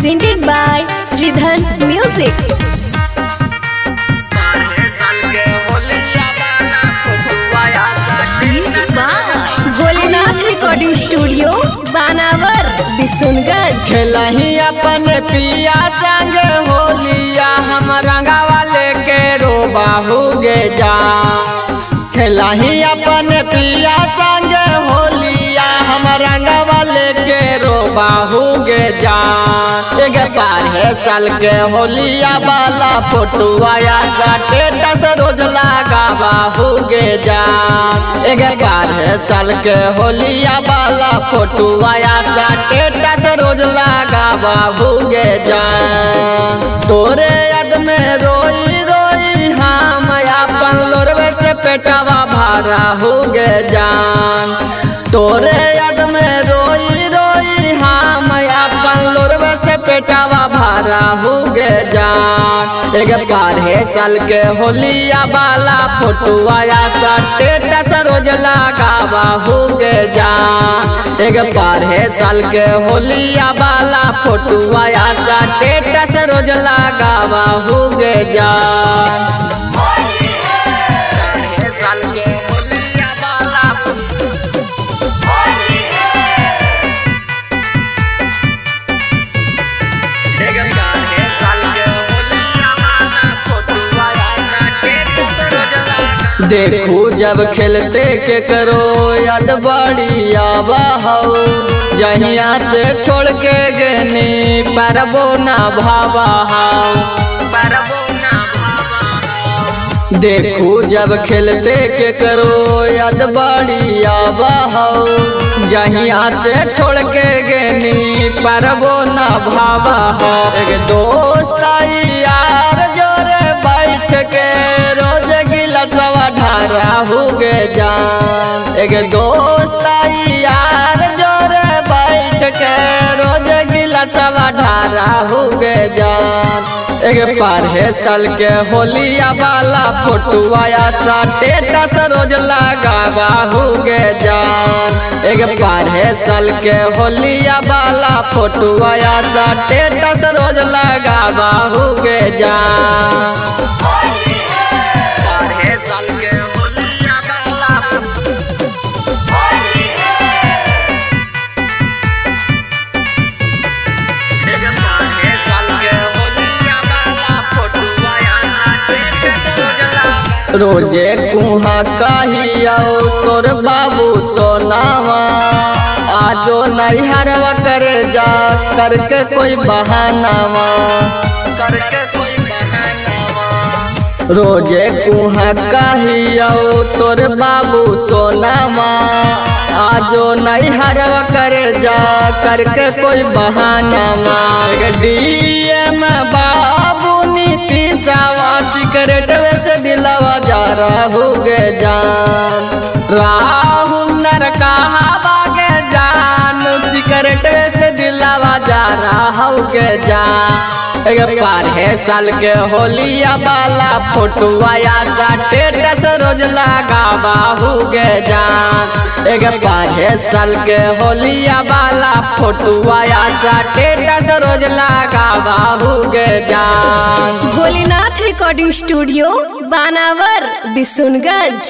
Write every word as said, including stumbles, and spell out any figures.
presented by Ridhan Music। Studio बानावर बिशुनगंज। खेलही अपन पिया संग होलिया हम रंगावा लेके रोबाहु गे जान। खेलही अपन पिया संग होलिया हम रंगावा लेके रोबाहु गे जान। बारह साल के होलिया बाला फोटुआ स्टेटस रोज लगाबहु गे जान। बारह साल के होलिया बाला फोटुआ स्टेटस रोज लगाबहु गे जान। तोरे याद में रोई रोई हम अपन लोरवे से पेटवा भराहु गे जान। तोरे याद में रोई रोई हम अपन लोरवे से पेटवा भराहु गे जान। बारह साल के होलिया बाला फोटुआ स्टेटस रोज लगाबहु गे जान। बारह साल के होलिया बाला फोटुआ स्टेटस रोज लगाबहु गे जान। देखू जब खेलते के करो याद बड़ी आबाहु। जहिया से छोड़ के गनी परबो ना भावाहु। देखू जब खेलते के करो याद बड़ी आबाहु। जहिया से छोड़ के गनी परबो ना भावाहु। एक दोस्त आई यार जोरे बैठ के रोज गिलसवा ढाराहु गे जान। एक दोस्त आई यार जोरे बैठ के रोज गिलसवा ढाराहु गे जान। एक बारह साल के होलिया बाला फोटुआ स्टेटस रोज लगाबहु गे जान। एक बारह साल के होलिया बाला फोटुआ स्टेटस रोज लगाबहु गे जान। रोजे कुहा कहिया तोर बाबू सोनावा। आजो नैहरवा कर जा करके कोई बहानावा। रोजे कुहा कहिया तोर बाबू सोनावा। आजो नैहरवा कर जा करके कोई बहानावा। डीएम बाबू नीतीशवा सिगरेट दिलवा जा रहु गे जान। राहुल नरकाहा बागे जान सिगरेट से दिलवा जा रहु गे जान। बारह साल के होलिया बाला फोटुआ स्टेटस रोज लगाबहु गे जान। बारह साल के होलिया बाला फोटुआ स्टेटस रोज लगाबहु गे जान। भोलेनाथ रिकॉर्डिंग स्टूडियो बानावर बिशुनगंज।